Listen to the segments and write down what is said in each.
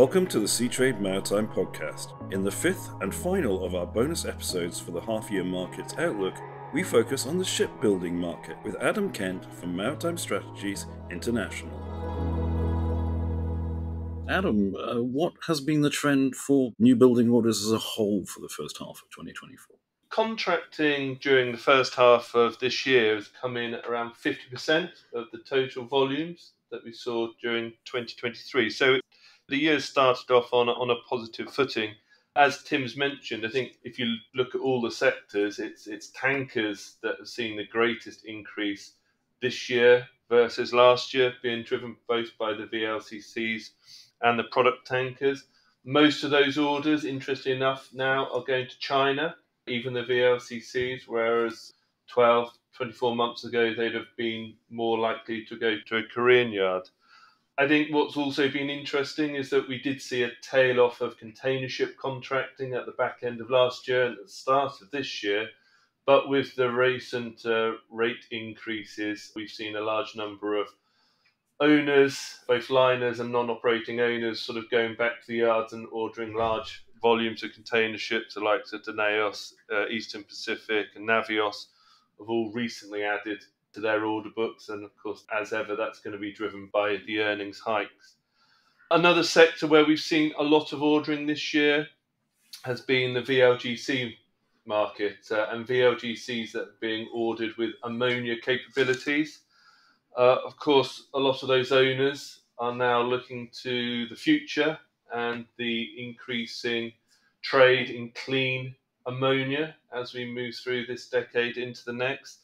Welcome to the Seatrade Maritime Podcast. In the fifth and final of our bonus episodes for the half-year markets outlook, we focus on the shipbuilding market with Adam Kent from Maritime Strategies International. Adam, what has been the trend for new building orders as a whole for the first half of 2024? Contracting during the first half of this year has come in at around 50% of the total volumes that we saw during 2023. So the year started off on a positive footing. As Tim's mentioned, I think if you look at all the sectors, it's tankers that have seen the greatest increase this year versus last year, being driven both by the VLCCs and the product tankers. Most of those orders, interestingly enough, now are going to China, even the VLCCs, whereas 12, 24 months ago, they'd have been more likely to go to a Korean yard. I think what's also been interesting is that we did see a tail off of container ship contracting at the back end of last year and at the start of this year. But with the recent rate increases, we've seen a large number of owners, both liners and non-operating owners, sort of going back to the yards and ordering large volumes of container ships. The likes of Danaos, Eastern Pacific and Navios have all recently added to their order books, and of course, as ever, that's going to be driven by the earnings hikes. Another sector where we've seen a lot of ordering this year has been the VLGC market and VLGCs that are being ordered with ammonia capabilities. Of course, a lot of those owners are now looking to the future and the increasing trade in clean ammonia as we move through this decade into the next.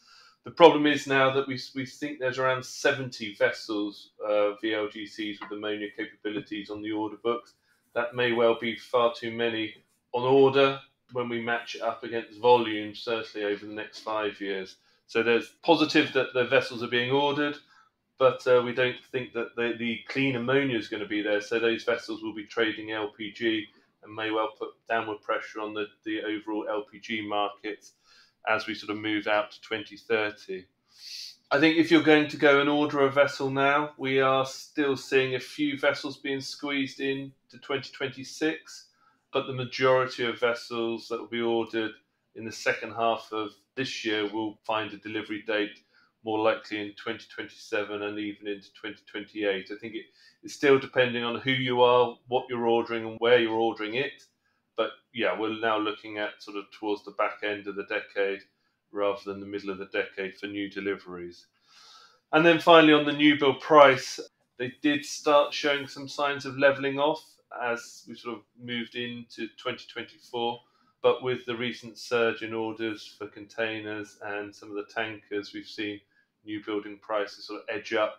The problem is now that we think there's around 70 vessels, VLGCs with ammonia capabilities on the order books. That may well be far too many on order when we match it up against volume, certainly over the next 5 years. So there's positive that the vessels are being ordered, but we don't think that the clean ammonia is going to be there. So those vessels will be trading LPG and may well put downward pressure on the overall LPG markets as we sort of move out to 2030. I think if you're going to go and order a vessel now, we are still seeing a few vessels being squeezed in to 2026, but the majority of vessels that will be ordered in the second half of this year will find a delivery date more likely in 2027 and even into 2028. I think it's still depending on who you are, what you're ordering and where you're ordering it. But yeah, we're now looking at sort of towards the back end of the decade rather than the middle of the decade for new deliveries. And then finally on the new build price, they did start showing some signs of levelling off as we sort of moved into 2024. But with the recent surge in orders for containers and some of the tankers, we've seen new building prices sort of edge up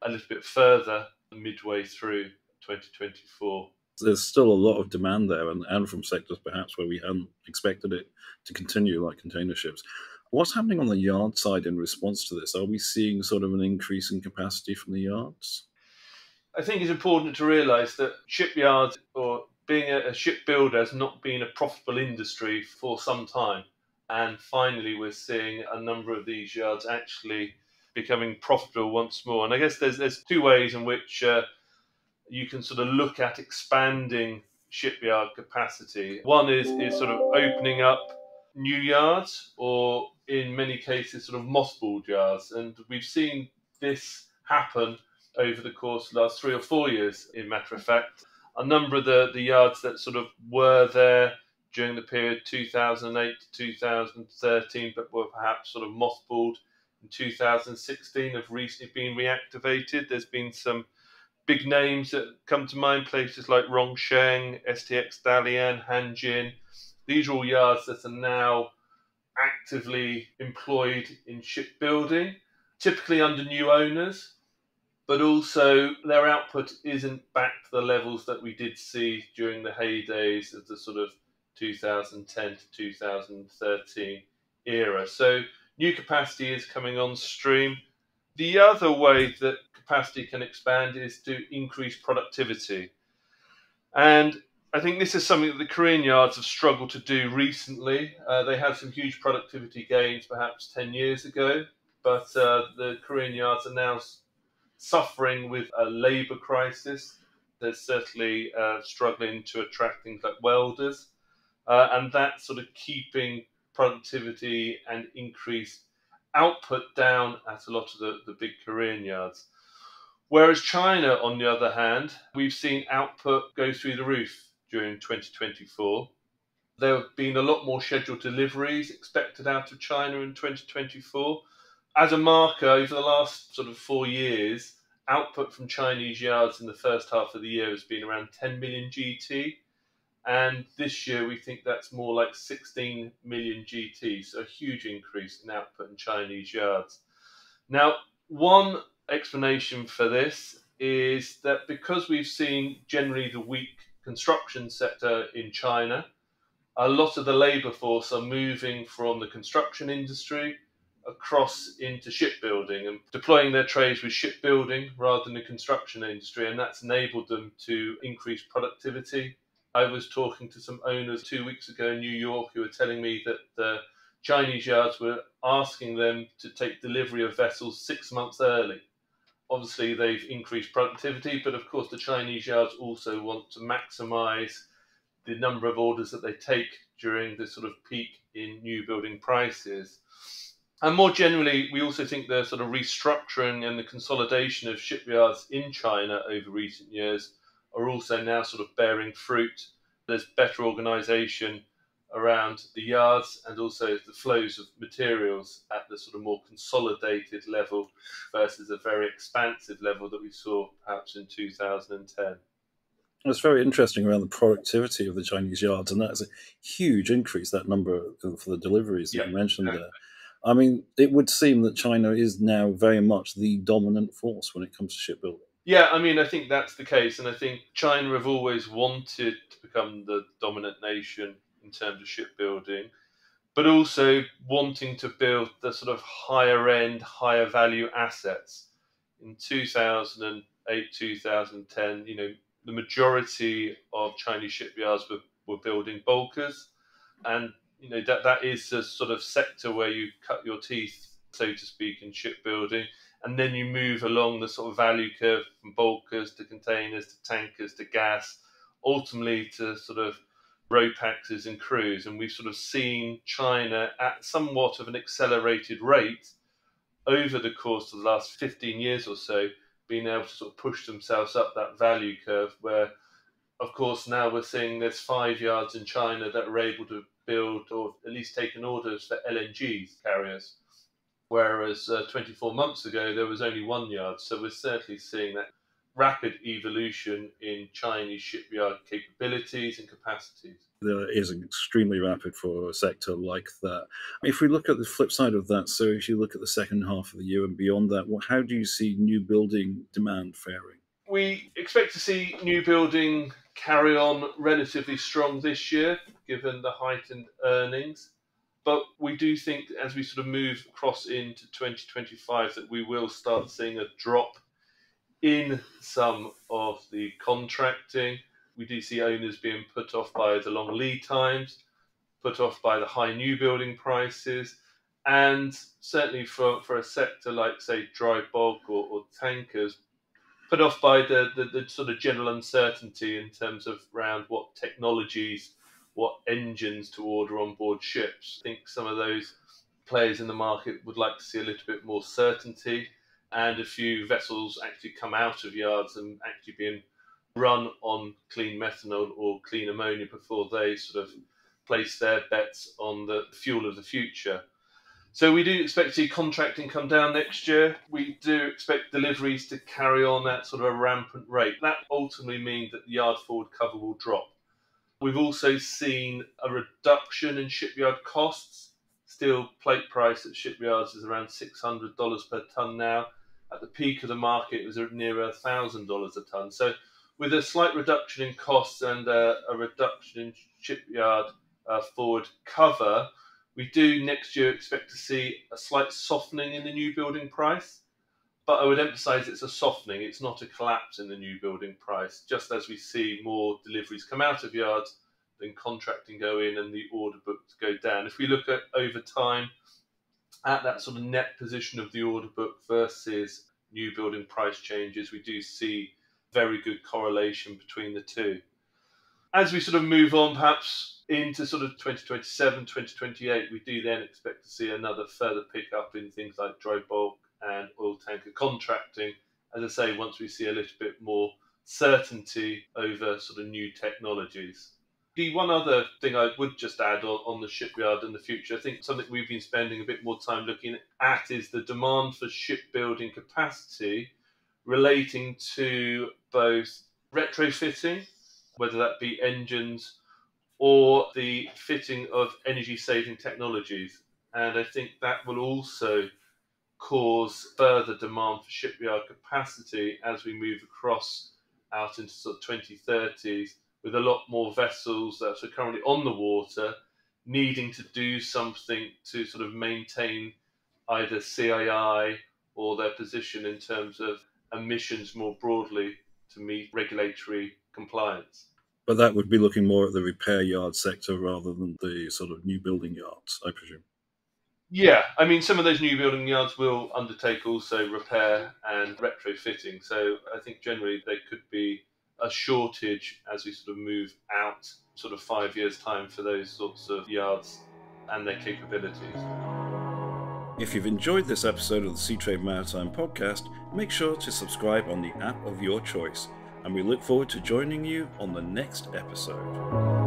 a little bit further midway through 2024. There's still a lot of demand there and from sectors perhaps where we hadn't expected it to continue, like container ships. What's happening on the yard side in response to this? Are we seeing sort of an increase in capacity from the yards? I think it's important to realise that shipyards or being a shipbuilder has not been a profitable industry for some time. And finally, we're seeing a number of these yards actually becoming profitable once more. And I guess there's two ways in which you can sort of look at expanding shipyard capacity. One is sort of opening up new yards or in many cases sort of mothballed yards. And we've seen this happen over the course of the last 3 or 4 years, in matter of fact. A number of the yards that sort of were there during the period 2008 to 2013, but were perhaps sort of mothballed in 2016, have recently been reactivated. There's been some big names that come to mind, places like Rongsheng, STX Dalian, Hanjin. These are all yards that are now actively employed in shipbuilding, typically under new owners, but also their output isn't back to the levels that we did see during the heydays of the sort of 2010 to 2013 era. So new capacity is coming on stream. The other way that capacity can expand is to increase productivity. And I think this is something that the Korean yards have struggled to do recently. They had some huge productivity gains perhaps 10 years ago, but the Korean yards are now suffering with a labour crisis. They're certainly struggling to attract things like welders, and that's sort of keeping productivity and increased output down at a lot of the big Korean yards. Whereas China, on the other hand, we've seen output go through the roof during 2024. There have been a lot more scheduled deliveries expected out of China in 2024. As a marker, over the last sort of 4 years, output from Chinese yards in the first half of the year has been around 10 million GT. And this year, we think that's more like 16 million GT, so a huge increase in output in Chinese yards. Now, one explanation for this is that because we've seen generally the weak construction sector in China, a lot of the labour force are moving from the construction industry across into shipbuilding and deploying their trades with shipbuilding rather than the construction industry, and that's enabled them to increase productivity. I was talking to some owners 2 weeks ago in New York who were telling me that the Chinese yards were asking them to take delivery of vessels 6 months early. Obviously, they've increased productivity, but of course the Chinese yards also want to maximise the number of orders that they take during this sort of peak in new building prices. And more generally, we also think the sort of restructuring and the consolidation of shipyards in China over recent years are also now sort of bearing fruit. There's better organisation around the yards and also the flows of materials at the sort of more consolidated level versus a very expansive level that we saw perhaps in 2010. It's very interesting around the productivity of the Chinese yards, and that's a huge increase, that number for the deliveries that you mentioned there. I mean, it would seem that China is now very much the dominant force when it comes to shipbuilding. Yeah, I mean, I think that's the case, and I think China have always wanted to become the dominant nation in terms of shipbuilding, but also wanting to build the sort of higher end, higher value assets. In 2008, 2010, you know, the majority of Chinese shipyards were building bulkers, and you know that is a sort of sector where you cut your teeth, so to speak, in shipbuilding, and then you move along the sort of value curve from bulkers to containers to tankers to gas, ultimately to sort of RoPaxes and crews. And we've sort of seen China at somewhat of an accelerated rate over the course of the last 15 years or so, being able to sort of push themselves up that value curve where, of course, now we're seeing there's 5 yards in China that are able to build or at least taken orders for LNG carriers, whereas 24 months ago there was only 1 yard. So we're certainly seeing that rapid evolution in Chinese shipyard capabilities and capacities. That is extremely rapid for a sector like that. If we look at the flip side of that, so if you look at the second half of the year and beyond that, how do you see new building demand faring? We expect to see new building carry on relatively strong this year, given the heightened earnings. But we do think as we sort of move across into 2025 that we will start seeing a drop in some of the contracting. We do see owners being put off by the long lead times, put off by the high new building prices, and certainly for a sector like, say, dry bulk or tankers, put off by the sort of general uncertainty in terms of around what technologies, what engines to order on board ships. I think some of those players in the market would like to see a little bit more certainty and a few vessels actually come out of yards and actually being run on clean methanol or clean ammonia before they sort of place their bets on the fuel of the future. So we do expect to see contracting come down next year. We do expect deliveries to carry on at sort of a rampant rate. That ultimately means that the yard forward cover will drop. We've also seen a reduction in shipyard costs. Steel plate price at shipyards is around $600 per tonne now. At the peak of the market, it was near $1,000 a tonne. So with a slight reduction in costs and a reduction in shipyard forward cover, we do next year expect to see a slight softening in the new building price. But I would emphasise it's a softening. It's not a collapse in the new building price, just as we see more deliveries come out of yards than contracting go in and the order book to go down. If we look at over time at that sort of net position of the order book versus new building price changes, we do see very good correlation between the two. As we sort of move on, perhaps into sort of 2027, 2028, we do then expect to see another further pickup in things like dry bulk and oil tanker contracting. As I say, once we see a little bit more certainty over sort of new technologies. The one other thing I would just add on the shipyard in the future, I think something we've been spending a bit more time looking at is the demand for shipbuilding capacity relating to both retrofitting, whether that be engines or the fitting of energy-saving technologies. And I think that will also cause further demand for shipyard capacity as we move across out into sort of 2030s, with a lot more vessels that are currently on the water needing to do something to sort of maintain either CII or their position in terms of emissions more broadly to meet regulatory compliance. But that would be looking more at the repair yard sector rather than the sort of new building yards, I presume. Yeah, I mean, some of those new building yards will undertake also repair and retrofitting. So I think generally they could be a shortage as we sort of move out sort of 5 years' time for those sorts of yards and their capabilities. If you've enjoyed this episode of the Seatrade Maritime Podcast, make sure to subscribe on the app of your choice, and we look forward to joining you on the next episode.